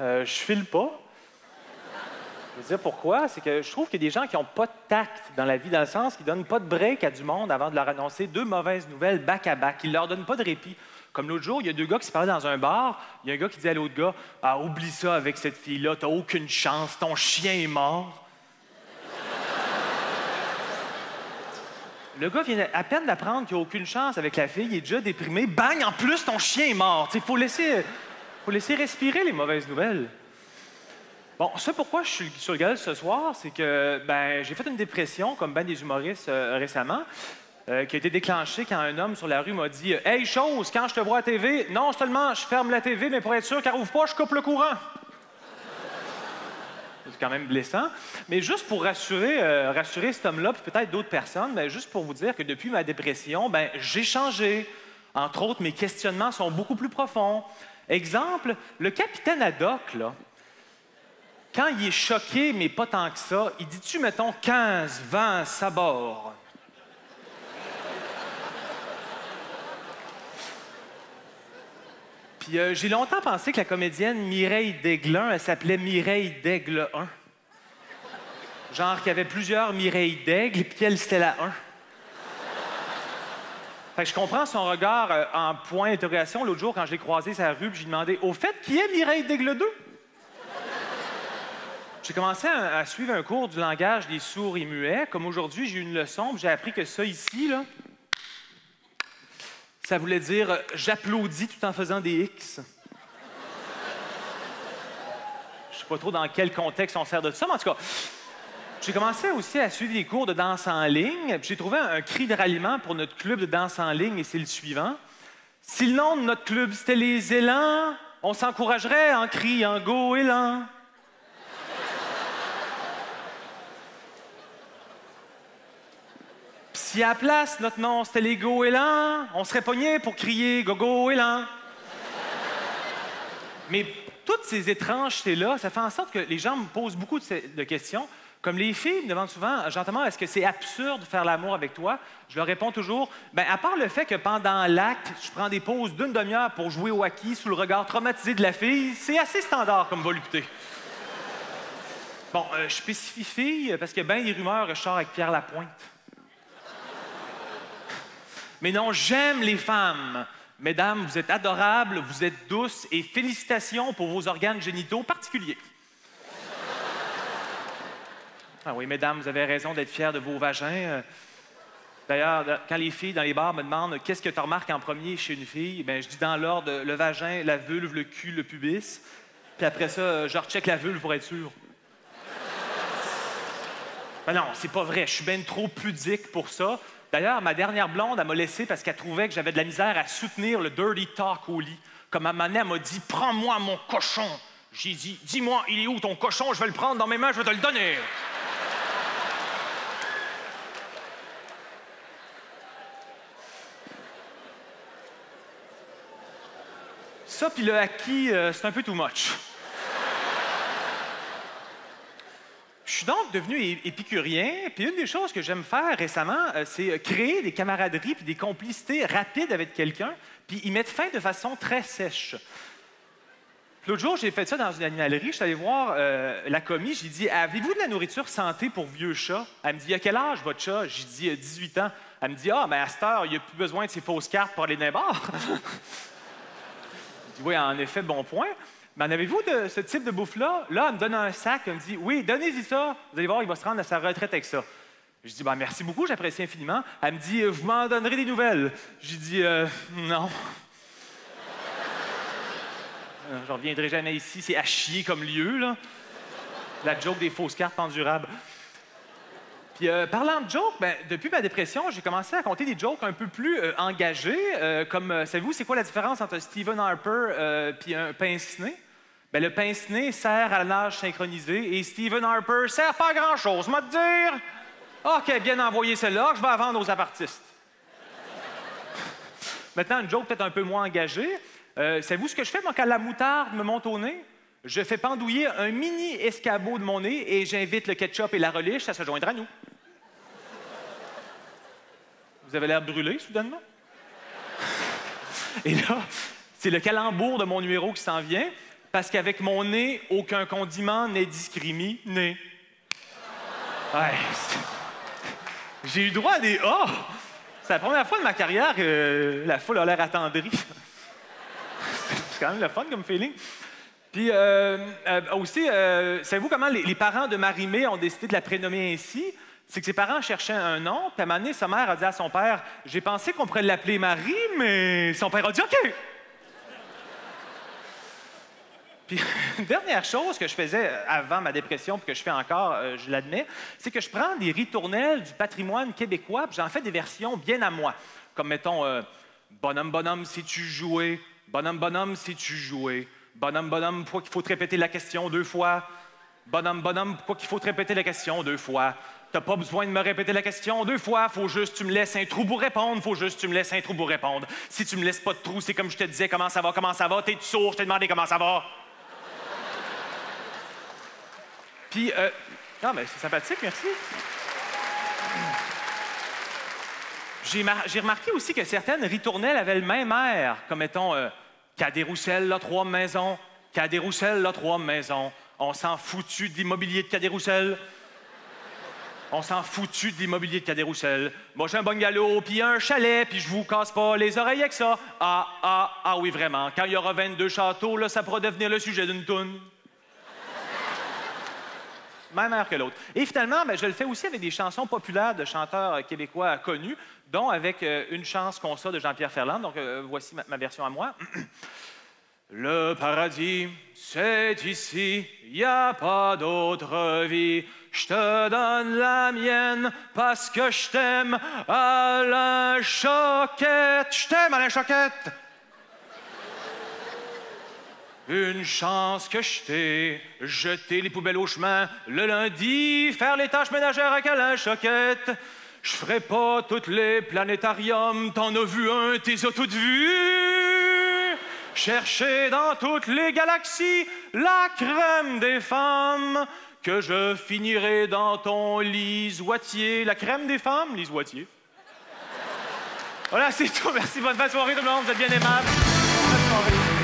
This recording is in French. je file pas. Je veux dire pourquoi, c'est que je trouve qu'il y a des gens qui n'ont pas de tact dans la vie, dans le sens qu'ils ne donnent pas de break à du monde avant de leur annoncer deux mauvaises nouvelles back-à-back. Ils ne leur donnent pas de répit. Comme l'autre jour, il y a deux gars qui se parlaient dans un bar. Il y a un gars qui dit à l'autre gars, « Ah, oublie ça avec cette fille-là, t'as aucune chance, ton chien est mort. » Le gars vient à peine d'apprendre qu'il n'y a aucune chance avec la fille, il est déjà déprimé. Bang, en plus, ton chien est mort. Il faut laisser respirer les mauvaises nouvelles. Bon, ce pourquoi je suis sur le gala ce soir, c'est que ben, j'ai fait une dépression, comme ben des humoristes récemment, qui a été déclenchée quand un homme sur la rue m'a dit « Hey, chose, quand je te vois à TV, non seulement je ferme la TV, mais pour être sûr qu'elle ouvre pas, je coupe le courant. » C'est quand même blessant. Mais juste pour rassurer cet homme-là, puis peut-être d'autres personnes, ben, juste pour vous dire que depuis ma dépression, ben, j'ai changé. Entre autres, mes questionnements sont beaucoup plus profonds. Exemple, le capitaine Adoc, là, quand il est choqué, mais pas tant que ça, il dit-tu, mettons, 15, 20, ça bord? Puis j'ai longtemps pensé que la comédienne Mireille D'Aigle, elle s'appelait Mireille D'Aigle 1. Genre qu'il y avait plusieurs Mireille D'Aigle, puis elle, c'était la 1. Fait que je comprends son regard en point d'interrogation. L'autre jour, quand je l'ai croisé sur la rue, puis j'ai demandé, au fait, qui est Mireille D'Aigle 2? J'ai commencé à suivre un cours du langage des sourds et muets. Comme aujourd'hui, j'ai eu une leçon, j'ai appris que ça ici, là, ça voulait dire « j'applaudis tout en faisant des X ». Je sais pas trop dans quel contexte on sert de ça, mais en tout cas, j'ai commencé aussi à suivre des cours de danse en ligne. J'ai trouvé un cri de ralliement pour notre club de danse en ligne, et c'est le suivant. Si le nom de notre club, c'était les élans, on s'encouragerait en criant « go élan ». Si à la place, notre nom, c'était les goélands, on serait pognés pour crier « gogoélan ». Mais toutes ces étrangetés-là, ça fait en sorte que les gens me posent beaucoup de questions. Comme les filles me demandent souvent « Jean-Thomas, est-ce que c'est absurde de faire l'amour avec toi? » Je leur réponds toujours « Ben, à part le fait que pendant l'acte, je prends des pauses d'une demi-heure pour jouer au hockey sous le regard traumatisé de la fille, c'est assez standard comme volupté. » Bon, je spécifie fille parce que ben des rumeurs, je sors avec Pierre Lapointe. Mais non, j'aime les femmes. Mesdames, vous êtes adorables, vous êtes douces et félicitations pour vos organes génitaux particuliers. Ah oui, mesdames, vous avez raison d'être fiers de vos vagins. D'ailleurs, quand les filles dans les bars me demandent « Qu'est-ce que tu remarques en premier chez une fille? » Ben, je dis dans l'ordre « Le vagin, la vulve, le cul, le pubis. » Puis après ça, je recheck la vulve pour être sûr. Ben non, c'est pas vrai. Je suis bien trop pudique pour ça. D'ailleurs, ma dernière blonde, elle m'a laissé parce qu'elle trouvait que j'avais de la misère à soutenir le dirty talk au lit. Comme à un moment donné, elle m'a dit « Prends-moi mon cochon ». J'ai dit « Dis-moi, il est où ton cochon? Je vais le prendre dans mes mains, je vais te le donner. » Ça, puis le acquis, c'est un peu too much. Je suis donc devenu épicurien, puis une des choses que j'aime faire récemment, c'est créer des camaraderies puis des complicités rapides avec quelqu'un, puis y mettre fin de façon très sèche. L'autre jour, j'ai fait ça dans une animalerie, je suis allé voir la commis, j'ai dit « Avez-vous de la nourriture santé pour vieux chats? » Elle me dit « À quel âge votre chat? » J'ai dit « 18 ans. » Elle me dit « Ah, mais à cette heure, il n'y a plus besoin de ces fausses cartes pour aller dans les bars. » Je dis « Oui, en effet, bon point. » « En avez-vous de ce type de bouffe-là? » Là, elle me donne un sac, elle me dit « Oui, donnez-y ça, vous allez voir, il va se rendre à sa retraite avec ça. » Je dis « Ben, merci beaucoup, j'apprécie infiniment. » Elle me dit « Vous m'en donnerez des nouvelles. » J'ai dit « Non. Je reviendrai jamais ici, c'est à chier comme lieu, là. » La joke des fausses cartes endurables. Puis, parlant de jokes, ben, depuis ma dépression, j'ai commencé à compter des jokes un peu plus engagés, comme, savez-vous, c'est quoi la différence entre Stephen Harper puis un pince-nez? Ben, le pince-nez sert à la nage synchronisée et Stephen Harper sert pas à grand-chose, moi te dire. OK, bien envoyé celle-là, je vais la vendre aux apartistes. Maintenant, une joke peut-être un peu moins engagée. Savez-vous ce que je fais, moi, quand la moutarde me monte au nez? Je fais pendouiller un mini escabeau de mon nez et j'invite le ketchup et la reliche, ça se joindra à nous. Vous avez l'air brûlé, soudainement. Et là, c'est le calembour de mon numéro qui s'en vient. parce qu'avec mon nez, aucun condiment n'est discriminé. Ouais, j'ai eu droit à des « oh ». C'est la première fois de ma carrière que la foule a l'air attendrie. C'est quand même le fun comme feeling. Puis aussi, savez-vous comment les parents de Marie-Mé ont décidé de la prénommer ainsi? C'est que ses parents cherchaient un nom, puis à un moment donné, sa mère a dit à son père « J'ai pensé qu'on pourrait l'appeler Marie, mais... » Son père a dit « OK! » Puis, une dernière chose que je faisais avant ma dépression, puis que je fais encore, je l'admets, c'est que je prends des ritournelles du patrimoine québécois, puis j'en fais des versions bien à moi. Comme, mettons, bonhomme, bonhomme, si tu jouais, bonhomme, bonhomme, si tu jouais, bonhomme, bonhomme, pourquoi qu'il faut te répéter la question deux fois, bonhomme, bonhomme, pourquoi qu'il faut te répéter la question deux fois, t'as pas besoin de me répéter la question deux fois, faut juste tu me laisses un trou pour répondre, faut juste tu me laisses un trou pour répondre. Si tu me laisses pas de trou, c'est comme je te disais, comment ça va, t'es-tu sourd, je t'ai demandé comment ça va. Puis, non, mais c'est sympathique, merci. J'ai remarqué aussi que certaines ritournelles avaient le même air, comme mettons, Cadet Roussel, là, trois maisons. Cadet Roussel, là, trois maisons. On s'en foutu de l'immobilier de Cadet Roussel. On s'en foutu de l'immobilier de Cadet Roussel. Moi, j'ai un bungalow, puis un chalet, puis je vous casse pas les oreilles avec ça. Ah, ah, ah oui, vraiment. Quand il y aura 22 châteaux, là, ça pourra devenir le sujet d'une toune. Même air que l'autre. Et finalement, ben, je le fais aussi avec des chansons populaires de chanteurs québécois connus, dont avec Une chance qu'on ça de Jean-Pierre Ferland. Donc, voici ma version à moi. Le paradis, c'est ici, y a pas d'autre vie. Je te donne la mienne parce que je t'aime, Alain Choquette. Je t'aime, Alain Choquette. Une chance que je t'ai jeté les poubelles au chemin le lundi, faire les tâches ménagères avec Alain Choquette. Je ferai pas toutes les planétariums, t'en as vu un, t'es as toutes vues. Chercher dans toutes les galaxies la crème des femmes, que je finirai dans ton lit Zoitier. La crème des femmes, lit Zoitier. Voilà, c'est tout. Merci, bonne soirée tout le monde, vous êtes bien aimables. Bonne soirée.